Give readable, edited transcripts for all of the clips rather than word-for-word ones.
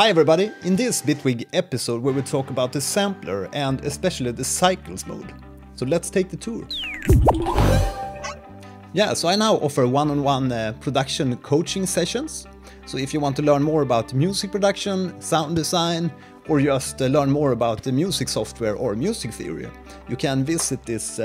Hi everybody! In this Bitwig episode where we talk about the Sampler and especially the Cycles mode. So let's take the tour. Yeah, so I now offer one-on-one production coaching sessions. So if you want to learn more about music production, sound design, or just learn more about the music software or music theory, you can visit this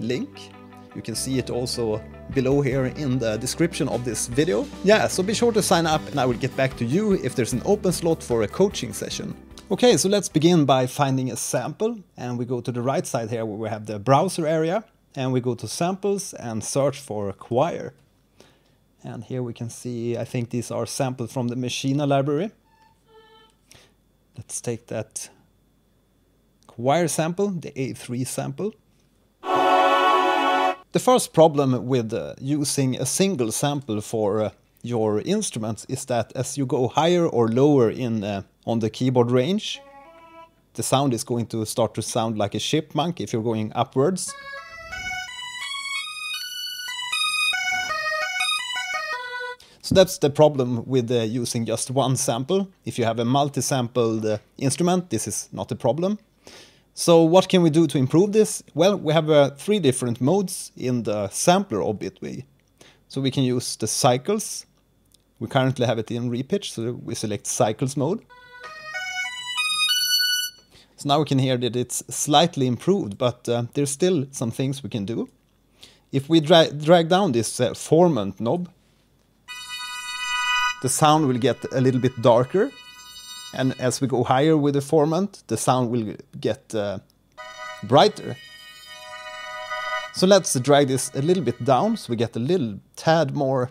link. You can see it also below here in the description of this video. Yeah, so be sure to sign up and I will get back to you if there's an open slot for a coaching session. Okay, so let's begin by finding a sample, and we go to the right side here where we have the browser area, and we go to samples and search for choir. And here we can see, I think these are samples from the Machina library. Let's take that choir sample, the A3 sample. The first problem with using a single sample for your instruments is that as you go higher or lower in on the keyboard range, the sound is going to start to sound like a chipmunk if you're going upwards. So that's the problem with using just one sample. If you have a multi-sampled instrument, this is not a problem. So what can we do to improve this? Well, we have three different modes in the sampler of Bitwig. So we can use the Cycles. We currently have it in repitch, so we select Cycles mode. So now we can hear that it's slightly improved, but there's still some things we can do. If we drag down this formant knob, the sound will get a little bit darker. And as we go higher with the formant, the sound will get brighter. So let's drag this a little bit down, so we get a little tad more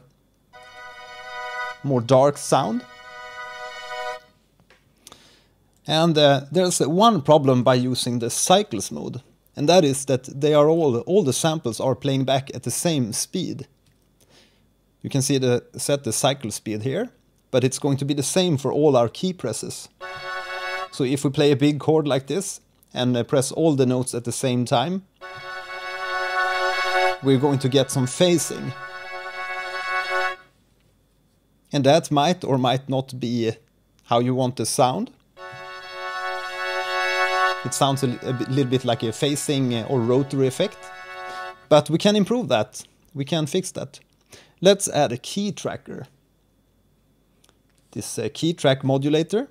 dark sound. And there's one problem by using the Cycles mode, and that is that they are all the samples are playing back at the same speed. You can see set the cycle speed here. But it's going to be the same for all our key presses. So if we play a big chord like this and press all the notes at the same time, we're going to get some phasing. And that might or might not be how you want the sound. It sounds a little bit like a phasing or rotary effect. But we can improve that. We can fix that. Let's add a key tracker. This key track modulator,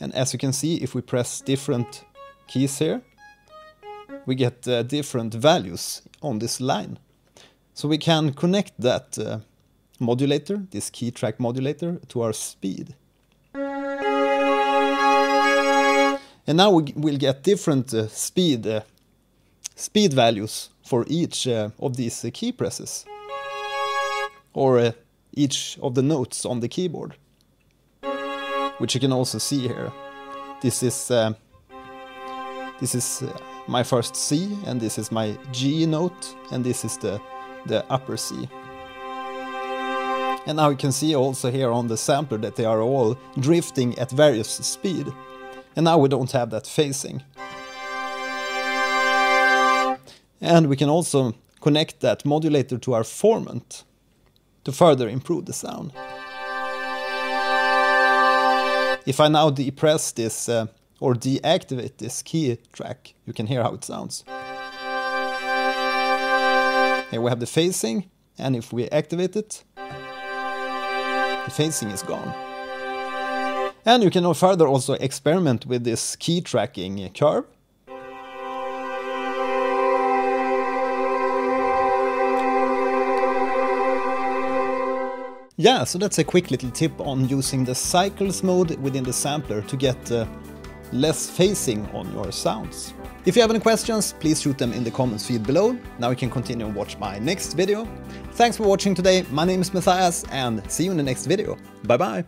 and as you can see, if we press different keys here, we get different values on this line. So we can connect that modulator, this key track modulator, to our speed. And now we'll get different speed values for each of these key presses, or each of the notes on the keyboard, which you can also see here. This is my first C, and this is my G note, and this is the upper C. And now you can see also here on the sampler that they are all drifting at various speed. And now we don't have that phasing. And we can also connect that modulator to our formant to further improve the sound. If I now depress this or deactivate this key track, you can hear how it sounds. Here we have the phasing, and if we activate it, the phasing is gone. And you can further also experiment with this key tracking curve. Yeah, so that's a quick little tip on using the Cycles mode within the sampler to get less phasing on your sounds. If you have any questions, please shoot them in the comments feed below. Now you can continue and watch my next video. Thanks for watching today. My name is Matthias, and see you in the next video. Bye bye!